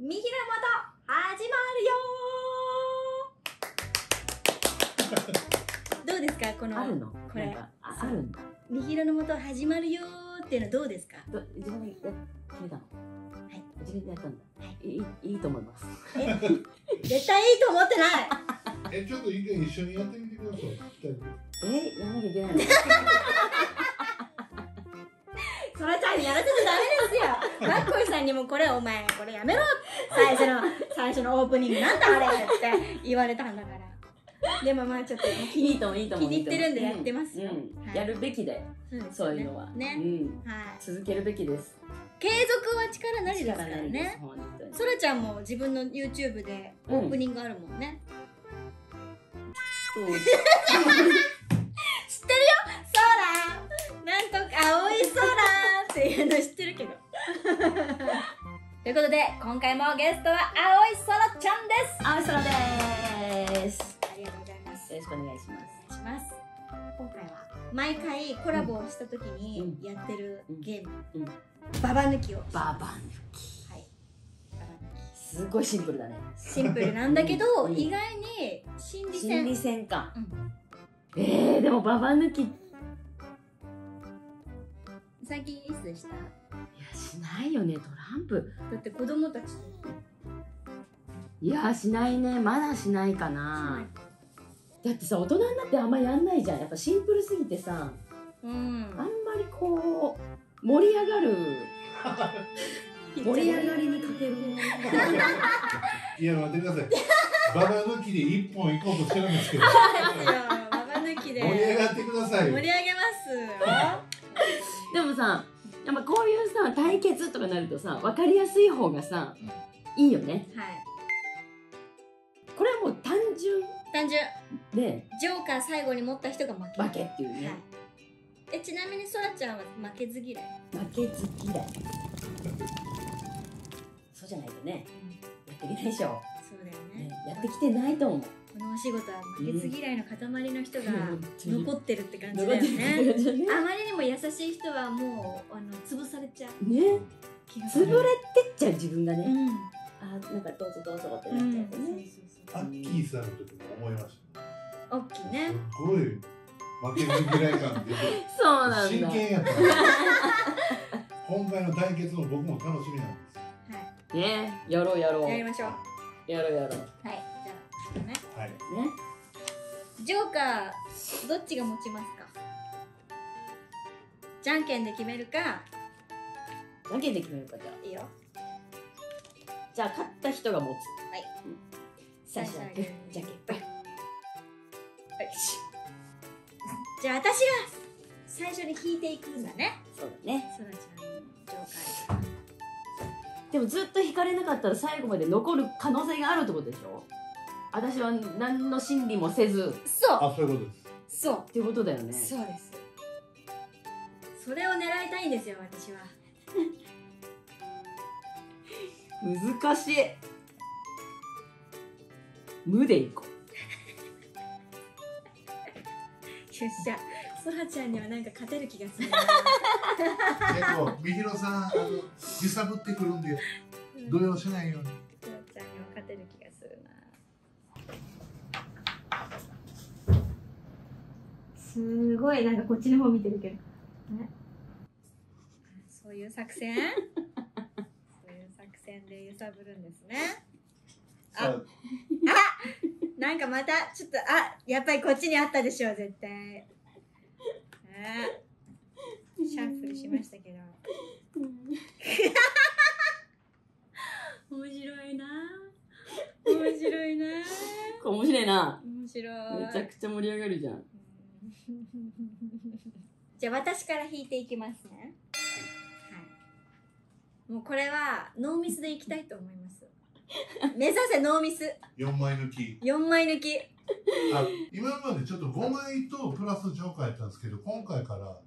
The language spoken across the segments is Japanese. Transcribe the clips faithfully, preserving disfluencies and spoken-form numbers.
みひろもと始まるよーどうですか、このあるのこれあるんだ、みひろのもと始まるよーっていうのどうですか？ど自分で決めたの？はい、自分でやったんだ。はい、いいいいと思います。絶対いいと思ってない。え、ちょっと一回一緒にやってみてください。え、やらなきゃいけないの？そらちゃんやらせちゃダメですよ。マッコイさんにもこれお前これやめろ。最初の最初のオープニングなんだあれって言われたんだから。でもまあちょっと気に入ってるんでやってますよ。やるべきで、そういうのはね、続けるべきです。継続は力なりですからね。そらちゃんも自分の YouTube でオープニングあるもんね。知ってるよ、そらなんとか青い空っていうの知ってるけど。ということで今回もゲストは青いそらちゃんです。青いそらです。ありがとうございます。よろしくお願いします。今回は毎回コラボをしたときにやってるゲーム、ババ抜きを。ババ抜き。はい。ババ抜き。すごいシンプルだね。シンプルなんだけど意外に心理戦。心理戦か。ええ、でもババ抜き。最近いつした？いやしないよね、トランプ。だって子供たち。いやしないね、まだしないかな。だってさ、大人になってあんまやんないじゃん。やっぱシンプルすぎてさ、うん、あんまりこう盛り上がる盛り上がりに欠けるいや待ってください、ババ抜きで一本いこうとしてるんですけどババ抜きで盛り上がってください。盛り上げますでもさ、やっぱこういうさ対決とかなるとさ、分かりやすい方がさいいよね。はい、これはもう単純単純で、ジョーカー最後に持った人が負け負けっていうね。え、ちなみにそらちゃんは負けず嫌い？負けず嫌い、そうじゃないとね、やってきないでしょ。そうだよね、やってきてないと思う。このお仕事は負けず嫌いの塊の人が残ってるって感じだよね。あまりにも優しい人はもうあの潰されちゃうね、潰れてっちゃう自分がね。あ、なんかどうぞどうぞってなっちゃってね。アッキーさんの時も思いました。アッキーね。すごい負けず嫌い感で。そうなんだ。真剣やった。今回の対決も僕も楽しみなんです。はい。ね、やろうやろう。やりましょう。やろうやろう。はい。じゃあね。はい。ね。ジョーカーどっちが持ちますか。じゃんけんで決めるか。じゃんけんで決めるかじゃあ。いいよ。じゃあ勝った人が持つ。はい。最初はグー、じゃんけんぽい。じゃあ私が最初に引いていくんだね。そうだね。そらちゃん、ジョーカー。でもずっと引かれなかったら最後まで残る可能性があるってことでしょ。私は何の審理もせず。そう。あ、そういうことです。そう。っていうことだよね。そうです。それを狙いたいんですよ、私は。難しい。無でいこう。よっしゃ、そらちゃんにはなんか勝てる気がする。でもみひろさん、あの揺さぶってくるんで動揺しないように。そらちゃんには勝てる気がするな。すごいなんかこっちの方見てるけど。そういう作戦？で揺さぶるんですね。あ、あ、なんかまたちょっと、あ、やっぱりこっちにあったでしょう絶対。あ、シャッフルしましたけど。面白いな。面白いな。面白いな。面白い。めちゃくちゃ盛り上がるじゃん。じゃあ私から引いていきますね。もうこれはノーミスでいきたいと思います。目指せノーミス。よんまい抜き。よんまい抜き。あ、今までちょっとごまいとプラスジョーカーやったんですけど、今回から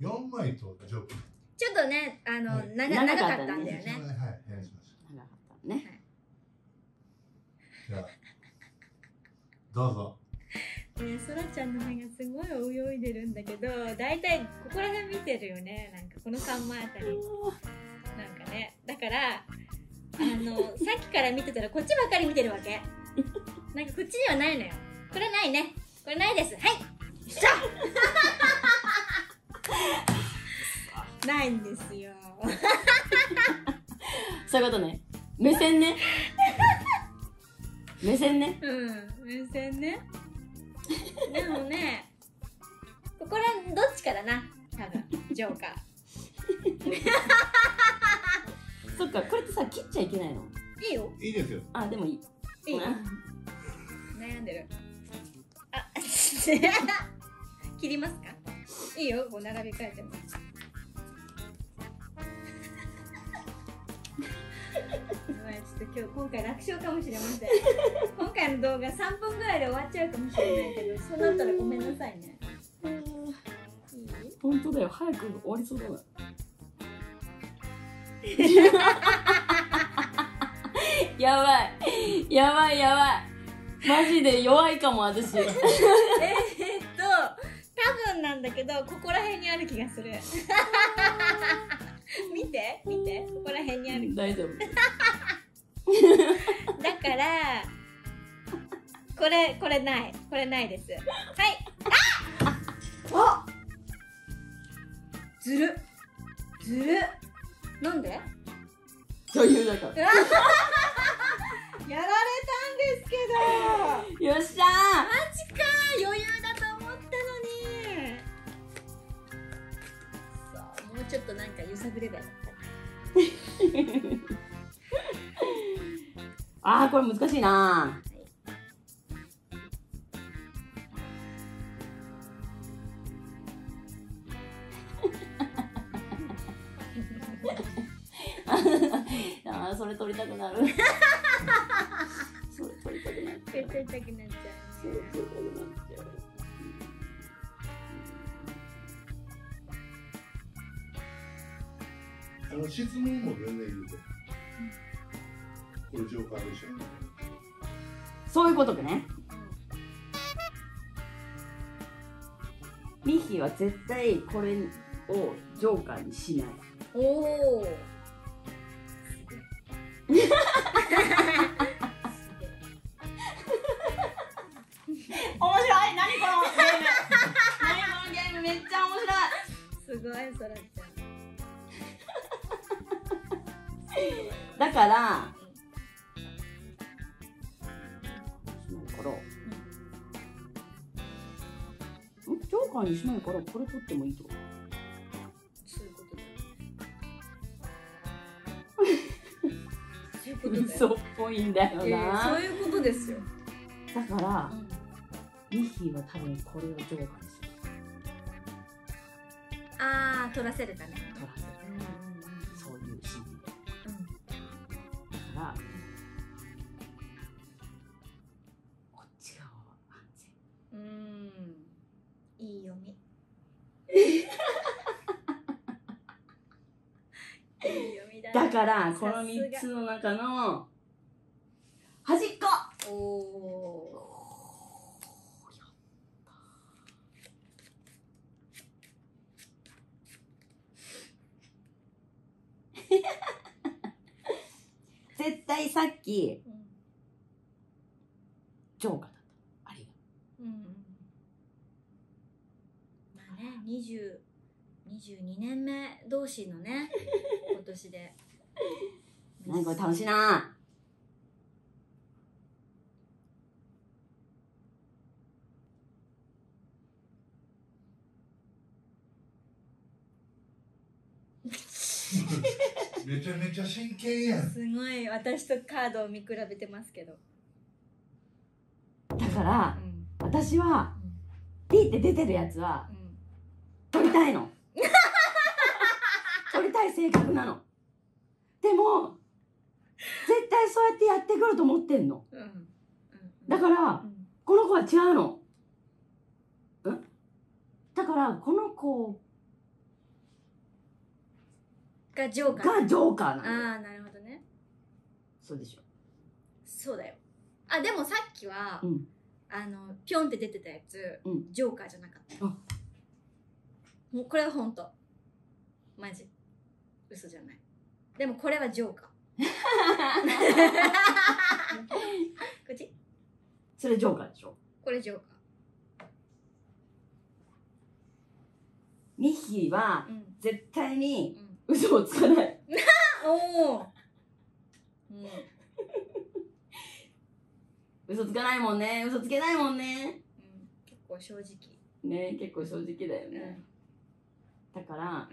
よんまいとジョーカー。ちょっとね、あの、はい、長, 長かったんだよね。はい、お願いしました。長かったね。はい、じゃあ、どうぞ。ね、そらちゃんの目がすごい泳いでるんだけど、だいたいここら辺見てるよね。なんかこのさんまいあたり。なんかね、だからのさっきから見てたらこっちばっかり見てるわけ。なんかこっちにはないのよ。これないね。これないです。はい。よっしゃ。ないんですよ。そういうことね。目線ね。目線ね。うん。目線ね。でもね、ここらどっちかだな。多分ジョーカー。そっか、これってさ切っちゃいけないの？いいよ。いいですよ。あ、でもいい。いい。悩んでる。あ、切りますか？いいよ、こう並び替えても。ちょっと今日今回楽勝かもしれません。今回の動画さんぷんぐらいで終わっちゃうかもしれないけど、そうなったらごめんなさいね。本当だよ、早く終わりそうだな。やばいやばいやばい、マジで弱いかも私。えっと多分なんだけど、ここら辺にある気がする。見て見て、ここら辺にある。大丈夫。だからこれこれない、これないです。はい。あっ、ずるずる、なんで？女優だから。やられたんですけど。よっしゃー。マジかー、余裕だと思ったのに。そう、もうちょっとなんか揺さぶればよかった。あー、これ難しいなー。ああ、それ取りたくなる。それ取りたくなっちゃう。取りたくなっちゃう。それ取りたくなっちゃう。あの質問も全然いるで。これジョーカーでしょ。そういうことかね。ミヒは絶対これをジョーカーにしない。おお。だからしないから、うん、ジョーカーにしないからこれ取ってもいいと。そういうことだよ。そういうことだよ。嘘っぽいんだよな、えー、そういうことですよ。だから、うん、ミヒは多分これをジョーカーにする。あー、取らせるため、ね、取らせる、うん、そういうシーン。こっちが安全。うん、いい読み。だからこの三つの中の端っこ。おお。絶対さっき、うん、ジョーカーだった。あれが。うん。まあね、二十二十二年目同士のね、今年で。なんか楽しいな。めちゃめちゃ真剣やん。すごい、私とカードを見比べてますけど。だから、うん、私は、うん、ピーって出てるやつは、うん、取りたいの。取りたい性格なの。でも絶対そうやってやってくると思ってんの、うんうん、だから、うん、この子は違うの、うん、だからこの子がジョーカー。がジョーカーなの。ああ、なるほどね。そうでしょ。そうだよ。あ、でもさっきは、うん、あのピョンって出てたやつ、うん、ジョーカーじゃなかった。あ、もうこれは本当。マジ。嘘じゃない。でもこれはジョーカー。こっち。それジョーカーでしょ。これジョーカー。ミヒは絶対に嘘をつかない。おお。嘘つかないもんね。嘘つけないもんね。結構正直。ね、結構正直だよね。だから。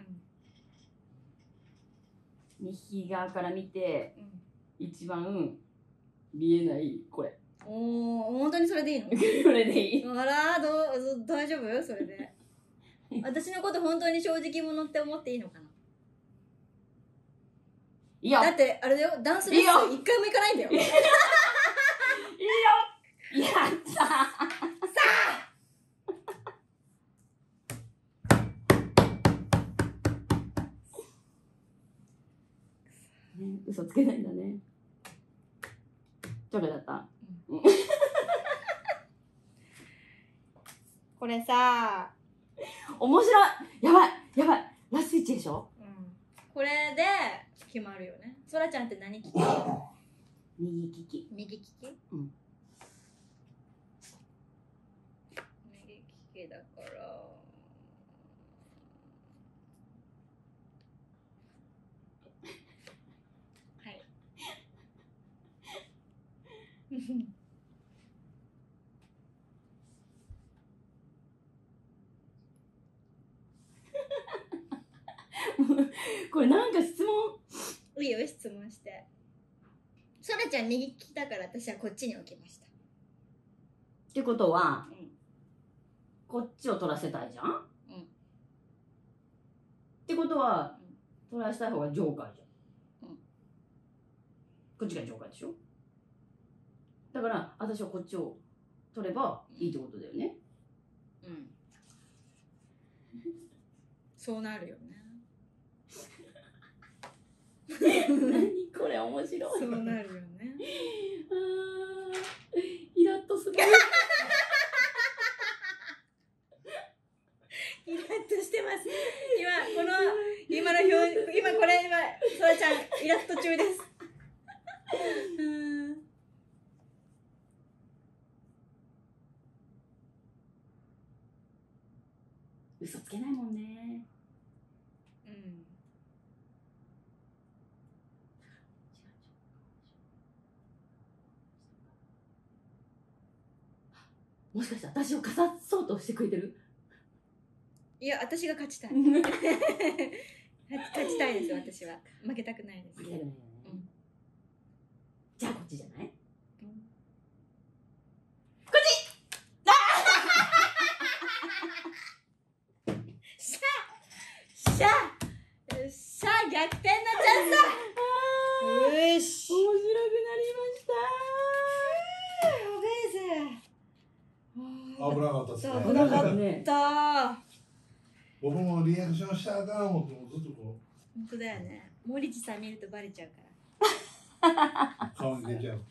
右側から見て、うん、一番見えないこれ。おお、本当にそれでいいの？これでいい。あら、どう大丈夫？それで。私のこと本当に正直者って思っていいのかな？いいよ。だってあれだよ、ダンスレッスン一回も行かないんだよ。いいよ。いいよ。やった。さあ。嘘つけないんだね。ジョーカーだった。うん、これさ、面白い。やばいやばい。ラスイッチでしょ。うん、これで決まるよね。そらちゃんって何利き？右利き。右利き？うん。右利きだから。これなんか質問いいよ、質問して。そらちゃん右利きだから私はこっちに置きましたってことは、うん、こっちを取らせたいじゃん、うん、ってことは、うん、取らせたい方がジョーカーじゃん、うん、こっちがジョーカーでしょ。だから私はこっちを取ればいいってことだよね。うん。そうなるよね。何これ面白い。そうなるよね。ああ、イラッとする。イラッとしてます。今この今の表今これ今そらちゃんイラッと中です。うん。嘘つけないもんね。うん。もしかして私をかさそうとしてくれてる？いや、私が勝ちたい。勝ちたいです、私は。負けたくないです。負けたくないよね。うん、じゃあこっちじゃない？しゃしゃ逆転のチャンスだ。よし、面白くなりました。危なかったですね。危なかった。僕もリアクションしたらもうずっとこう。本当だよね。森地さん見るとバレちゃうから。顔に出ちゃう。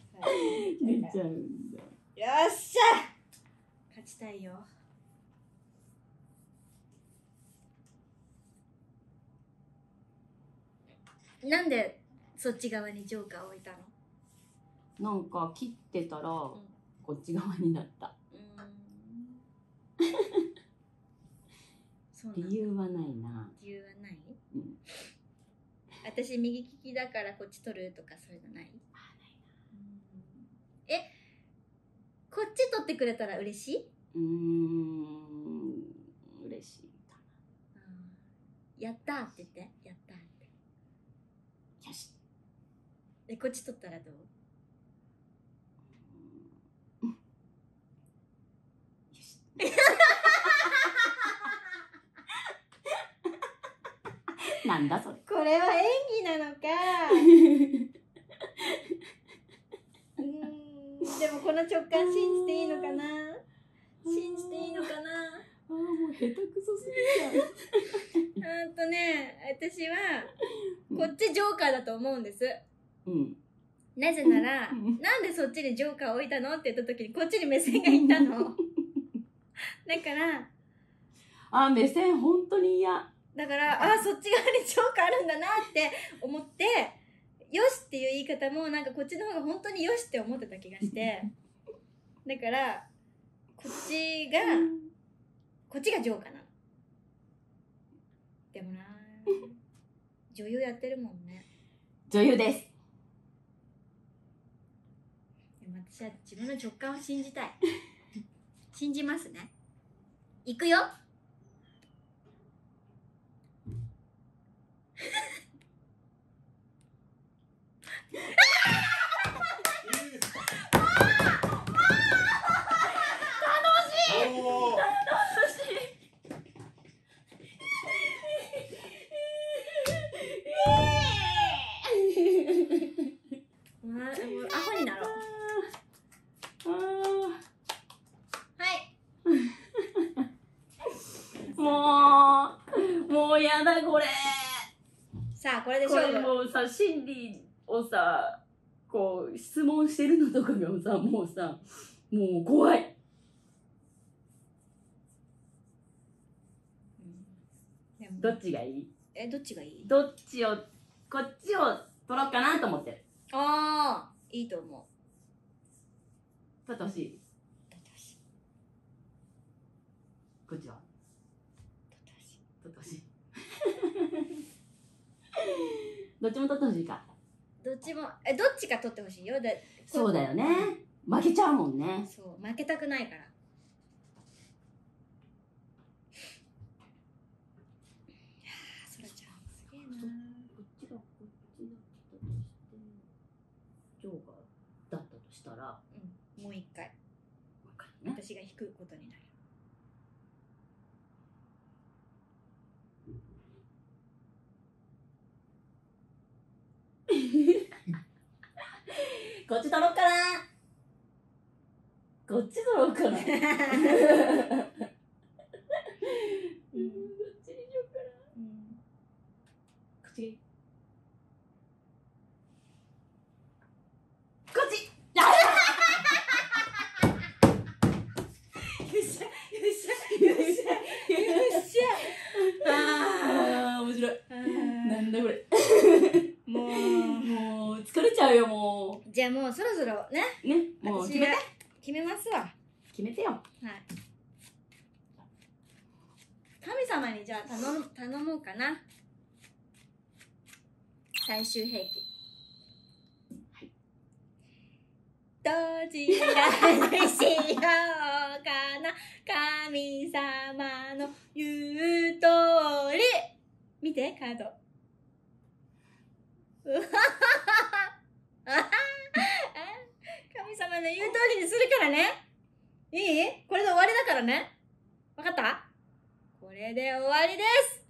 出ちゃうんだ。よっしゃ。勝ちたいよ。なんでそっち側にジョーカーを置いたの？なんか切ってたらこっち側になった。理由はないな。理由はない？うん、私右利きだからこっち取るとかそういうのない？あ、ないな。え、こっち取ってくれたら嬉しい？うーん、嬉しいかな。やったーって言って、やったー。でこっち取ったらどう？うん、よし。なんだそれ。これは演技なのか。うん、でもこの直感信じていいのかな。信じていいのかな。あー、もう下手くそすぎる。うんとね、私はこっちジョーカーだと思うんです。うん、なぜなら、うん、なんでそっちにジョーカーを置いたのって言った時にこっちに目線がいったの。だからあ、目線本当に嫌だから、あ、そっち側にジョーカーあるんだなって思ってよしっていう言い方もなんかこっちの方が本当によしって思ってた気がしてだからこっちがこっちがジョーかな。でもな女優やってるもんね。女優です。でも私は自分の直感を信じたい信じますね。いくよ心理をさ、こう質問してるのとかがさ、もうさ、もう怖い。どっちがいい？え、どっちがいい？どっちを、こっちを取ろうかなと思ってる。ああ、いいと思う。取ってほしい。取ってほしい。こっちは？取ってほしい。取ってほしい。どっちも取ってほしいか。どっちも、え、どっちか取ってほしいよ。で、そうだよね。負けちゃうもんね。そう、負けたくないから。いやー、そらちゃん、すげえなー。こっちがこっちだったとして、ジョーカーだったとしたら、うん、もう一回。もう一回ね。私が引くことになる。こっち取ろうかな。こっち取ろうかな。こっちにしようかな。うん、こっち。こっち。よっしゃよっしゃよっしゃよっしゃ。ああ面白い。なんだこれ。もうもう疲れちゃうよもう。じゃあもうそろそろね。ねもう決めて。決めますわ。決めてよ。はい。神様にじゃあ頼む頼もうかな。最終兵器。はい。どちらにしようかな。神様の言う通り。見てカード。神様の言う通りにするからね。いい？これで終わりだからね。わかった？これで終わりです。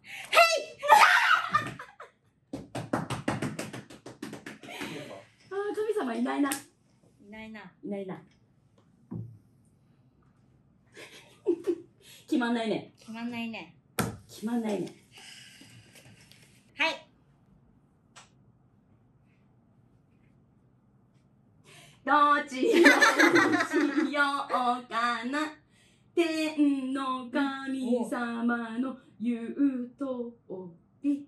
はいあー、神様いないな。いないな。いないな。決まんないね。決まんないね。決まんないね。はい。どちらにしようかな。天の神様の言うとおり。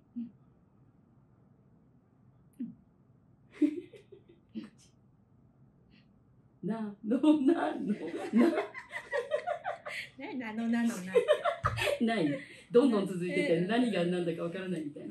なのなのな。なのなのな。ない。どんどん続いてて何が何だかわからないみたいな。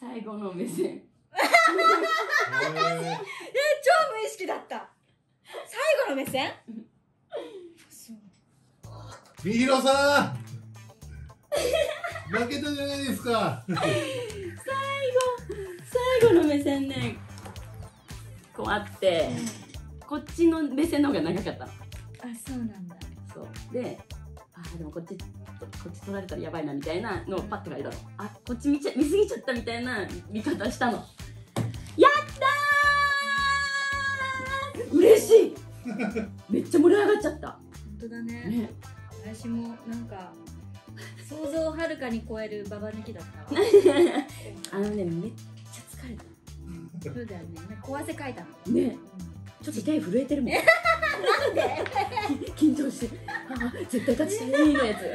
最後の目線私、えー、超無意識だった。最後の目線みひろさん負けたじゃないですか最後最後の目線ねこうあって、うん、こっちの目線の方が長かったの。あ、そうなんだ。そうで、あ、でもこっちこっち取られたらやばいなみたいなのをパッて書いたの。あ、こっち見ちゃ見過ぎちゃったみたいな見方したの。やったー嬉しいめっちゃ盛り上がっちゃった。本当だね。ね、私もなんか想像をはるかに超えるババ抜きだったわ。あのね、めっちゃ疲れた。そうだよね。怖汗かいたの。ね、ちょっと手震えてるもん。なんで？緊張して。あ、絶対勝ちたいのやつ。いや、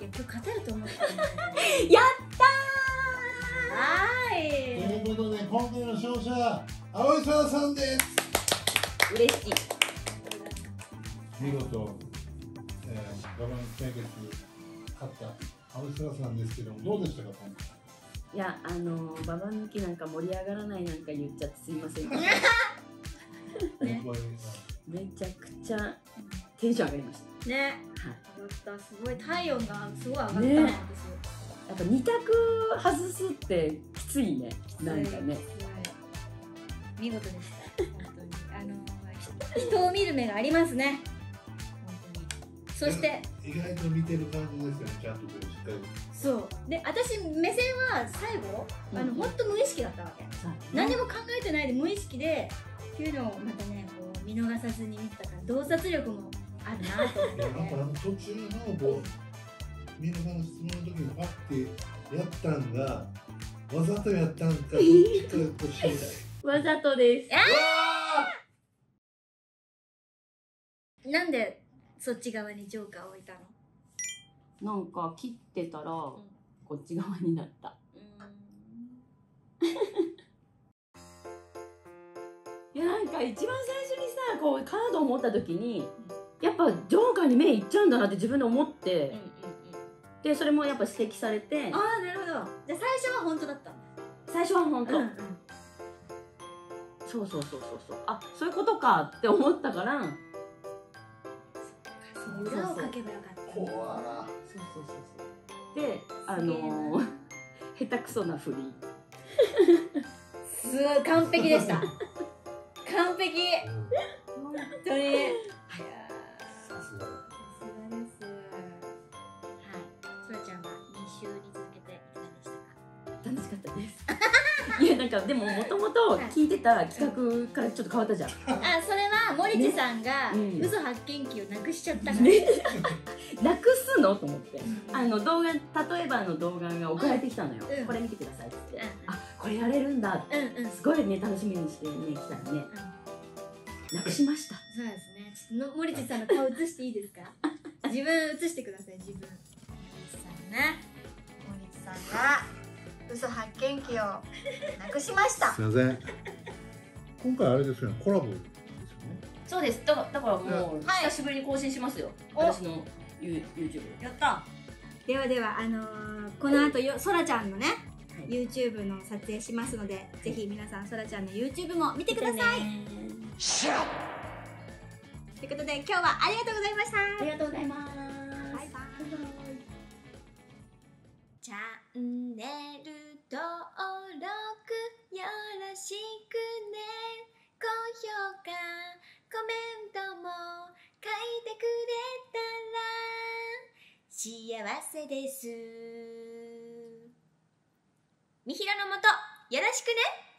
今日勝てると思った。やったー。はい。ということで今回の勝者、蒼沢さんです。嬉しい。見事、えー、ババ抜き対決勝った蒼沢さんですけども、どうでしたか今回？いや、あのババ抜きなんか盛り上がらないなんか言っちゃってすいません。ね、めちゃくちゃテンション上がりましたね。はい、上がった。すごい体温がすごい上がったんですよ。やっぱに択外すってきついね。なんかね、見事でした本当に。あの人を見る目がありますね本当に。そして意外と見てる感じですよね。ちゃんとこうしっかり。そうで、私目線は最後あの本当無意識だったわけ。何でも考えてないで無意識でっていうのをまたね、こう見逃さずに見てたから洞察力もあるなと思って。なんか途中のこうみんなの質問の時にパッてやったんがわざとやったんかどっちかこう知りたい。わざとです。なんでそっち側にジョーカーを置いたの？なんか切ってたら、うん、こっち側になった。いや、なんか一番最初にさ、こうカードを持った時にやっぱジョーカーに目いっちゃうんだなって自分で思って、でそれもやっぱ指摘されて。ああ、なるほど。じゃあ最初は本当だった。最初は本当、うん、うん、そうそうそうそうそう、あ、そういうことかって思ったから。そうそうそう、裏をかけばよかった。怖い。そうそうそうそう。で、あのー、下手くそな振り。すごい完璧でした。完璧。本当に。いや、さすが。さすがです。はい、そらちゃんはに週に続けていかがでしたか？楽しかったです。いや、なんかでももともと聞いてた企画からちょっと変わったじゃん。あ、それは森地さんが嘘発見器をなくしちゃったから。なくすのと思って。あの動画、例えばの動画が送られてきたのよ。これ見てくださいって。あ、これやれるんだって。すごいね、楽しみにしてね、来たらね。なくしました。そうですね。ちょっと森地さんの顔映していいですか？自分映してください、自分。森地さんね。森地さんが嘘発見器をなくしました。すいません。今回あれですよね、コラボですよね。そうです。だからもう久しぶりに更新しますよ。私の YouTube。やった。ではでは、あのこの後よ、そらちゃんのね。YouTube の撮影しますので、ぜひ皆さんそらちゃんの YouTube も見てください。ということで今日はありがとうございました。ありがとうございます。バイバイ。チャンネル登録よろしくね。高評価、コメントも書いてくれたら幸せです。みひろのもとよろしくね。